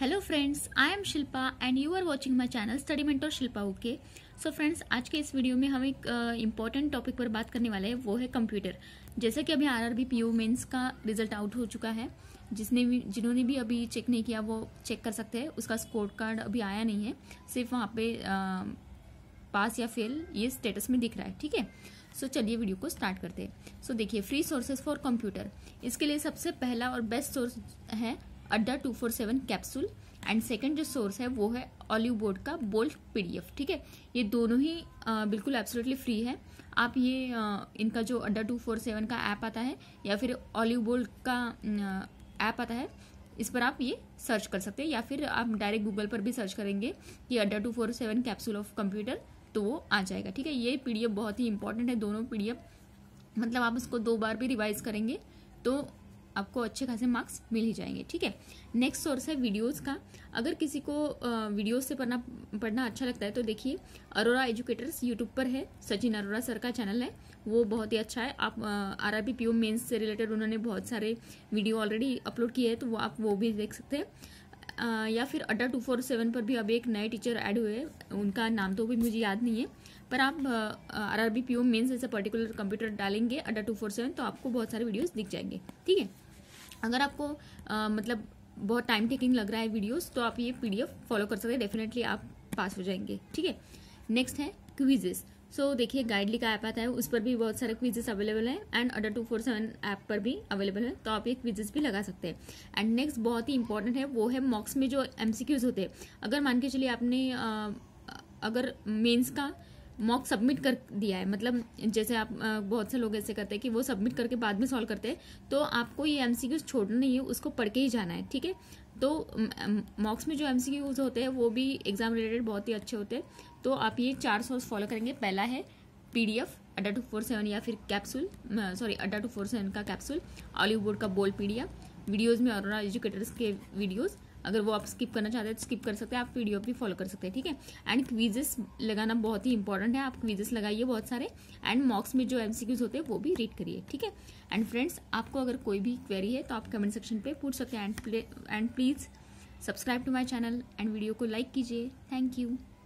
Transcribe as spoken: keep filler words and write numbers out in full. Hello friends, I am Shilpa and you are watching my channel study mentor Shilpa okay. So friends, आज के इस video में हम एक इम्पॉर्टेंट uh, टॉपिक पर बात करने वाले हैं, वो है कंप्यूटर। जैसे कि अभी आरआरबी पीओ मेंस का रिजल्ट आउट हो चुका है, जिसने भी जिन्होंने भी अभी चेक नहीं किया वो चेक कर सकते हैं। उसका स्कोर कार्ड अभी आया नहीं है, सिर्फ वहाँ पे uh, पास या फेल ये स्टेटस में दिख रहा है, ठीक है। सो so, चलिए वीडियो को स्टार्ट करते हैं। सो so, देखिए, फ्री सोर्सेज फॉर कंप्यूटर, इसके लिए सबसे पहला और बेस्ट सोर्स है Adda two four seven capsule and second जो सोर्स है वो है ओलिवबोर्ड का बोल्ट पीडीएफ, ठीक है। ये दोनों ही आ, बिल्कुल एब्सोल्युटली फ्री है। आप ये आ, इनका जो अड्डा टू फोर सेवन का ऐप आता है या फिर ओलिवबोर्ड का ऐप आता है, इस पर आप ये सर्च कर सकते हैं या फिर आप डायरेक्ट गूगल पर भी सर्च करेंगे कि Adda two four seven capsule of computer, तो वो आ जाएगा, ठीक है। ये पीडीएफ बहुत ही इंपॉर्टेंट है, दोनों पीडीएफ, मतलब आप उसको दो बार भी रिवाइज करेंगे तो आपको अच्छे खासे मार्क्स मिल ही जाएंगे, ठीक है। नेक्स्ट सोर्स है वीडियोस का। अगर किसी को वीडियोस से पढ़ना पढ़ना अच्छा लगता है तो देखिए, अरोरा एजुकेटर्स यूट्यूब पर है, सचिन अरोरा सर का चैनल है, वो बहुत ही अच्छा है। आप आरआरबी पीओ मेंस से रिलेटेड उन्होंने बहुत सारे वीडियो ऑलरेडी अपलोड किए हैं, तो वो आप वो भी देख सकते हैं। आ, या फिर अड्डा टू फोर सेवन पर भी अभी एक नए टीचर ऐड हुए हैं, उनका नाम तो भी मुझे याद नहीं है, पर आप आरआरबी पीओ मेंस ऐसे पर्टिकुलर कंप्यूटर डालेंगे अड्डा टू फोर सेवन तो आपको बहुत सारे वीडियोस दिख जाएंगे, ठीक है। अगर आपको आ, मतलब बहुत टाइम टेकिंग लग रहा है वीडियोस, तो आप ये पीडीएफ फॉलो कर सकते हैं, डेफिनेटली आप पास हो जाएंगे, ठीक है। नेक्स्ट है क्विजेस। सो so, देखिए, गाइडली का ऐप आता है, उस पर भी बहुत सारे क्विजेस अवेलेबल हैं and Adda two four seven app पर भी अवेलेबल है, तो आप ये क्विजेस भी लगा सकते हैं। एंड नेक्स्ट बहुत ही इंपॉर्टेंट है, वो है मॉक्स में जो एमसीक्यूज होते हैं। अगर मान के चलिए आपने आ, अगर मेन्स का मॉक सबमिट कर दिया है, मतलब जैसे आप बहुत से लोग ऐसे करते हैं कि वो सबमिट करके बाद में सॉल्व करते हैं, तो आपको ये एमसीक्यूज छोड़ना नहीं है, उसको पढ़ के ही जाना है, ठीक है। तो मॉक्स में जो एमसीक्यूज होते हैं वो भी एग्जाम रिलेटेड बहुत ही अच्छे होते हैं, तो आप ये चार सोर्स फॉलो करेंगे। पहला है पीडीएफ अड्डा टू फोर सेवन या फिर capsule, sorry Adda two four seven का कैप्सूल, ओलिवबोर्ड का बोल्ड पीडीएफ, वीडियोज़ में अरोरा एजुकेटर्स के वीडियोज़, अगर वो आप स्किप करना चाहते हैं तो स्किप कर सकते हैं, आप वीडियो भी फॉलो कर सकते हैं, ठीक है। एंड क्विजेस लगाना बहुत ही इंपॉर्टेंट है, आप क्विजेस लगाइए बहुत सारे, एंड मॉक्स में जो एमसीक्यूज होते हैं वो भी रीड करिए, ठीक है। एंड फ्रेंड्स, आपको अगर कोई भी क्वेरी है तो आप कमेंट सेक्शन पे पूछ सकते हैं। And and please subscribe to my channel and video को लाइक कीजिए। Thank you.